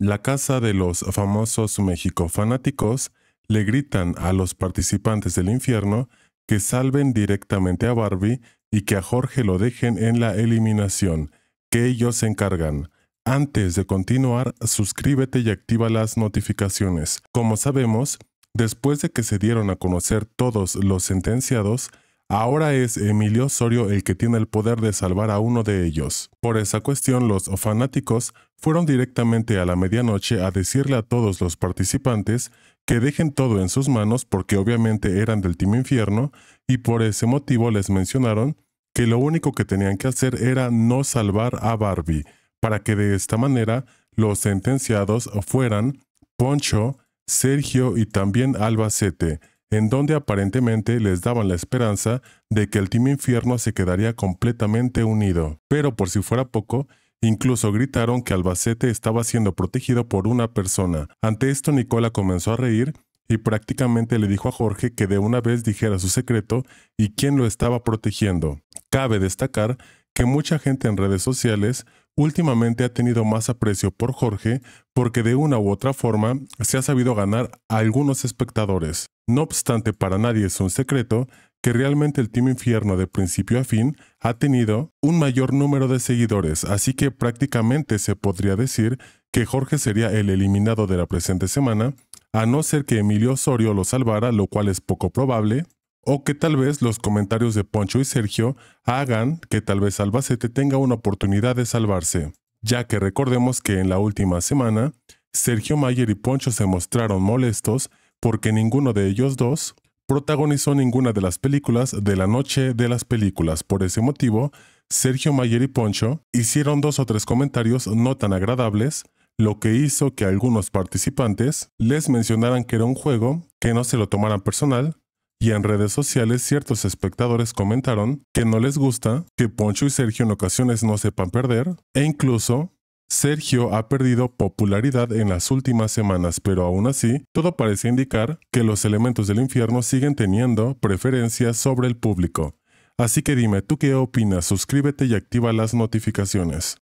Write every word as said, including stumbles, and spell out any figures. La Casa de los Famosos México fanáticos le gritan a los participantes del infierno que salven directamente a Barbie y que a Jorge lo dejen en la eliminación, que ellos se encargan. Antes de continuar, suscríbete y activa las notificaciones. Como sabemos, después de que se dieron a conocer todos los sentenciados, ahora es Emilio Osorio el que tiene el poder de salvar a uno de ellos. Por esa cuestión, los fanáticos fueron directamente a la medianoche a decirle a todos los participantes que dejen todo en sus manos porque obviamente eran del Team Infierno, y por ese motivo les mencionaron que lo único que tenían que hacer era no salvar a Barbie, para que de esta manera los sentenciados fueran Poncho, Sergio y también Albacete, en donde aparentemente les daban la esperanza de que el Team Infierno se quedaría completamente unido. Pero por si fuera poco, incluso gritaron que Albacete estaba siendo protegido por una persona. Ante esto, Nicola comenzó a reír y prácticamente le dijo a Jorge que de una vez dijera su secreto y quién lo estaba protegiendo. Cabe destacar que mucha gente en redes sociales últimamente ha tenido más aprecio por Jorge porque de una u otra forma se ha sabido ganar a algunos espectadores. No obstante, para nadie es un secreto que realmente el Team Infierno de principio a fin ha tenido un mayor número de seguidores, así que prácticamente se podría decir que Jorge sería el eliminado de la presente semana, a no ser que Emilio Osorio lo salvara, lo cual es poco probable, o que tal vez los comentarios de Poncho y Sergio hagan que tal vez Albacete tenga una oportunidad de salvarse, ya que recordemos que en la última semana Sergio Mayer y Poncho se mostraron molestos porque ninguno de ellos dos protagonizó ninguna de las películas de la noche de las películas. Por ese motivo, Sergio Mayer y Poncho hicieron dos o tres comentarios no tan agradables, lo que hizo que algunos participantes les mencionaran que era un juego, que no se lo tomaran personal, y en redes sociales ciertos espectadores comentaron que no les gusta que Poncho y Sergio en ocasiones no sepan perder, e incluso Sergio ha perdido popularidad en las últimas semanas, pero aún así, todo parece indicar que los elementos del infierno siguen teniendo preferencia sobre el público. Así que dime, ¿tú qué opinas? Suscríbete y activa las notificaciones.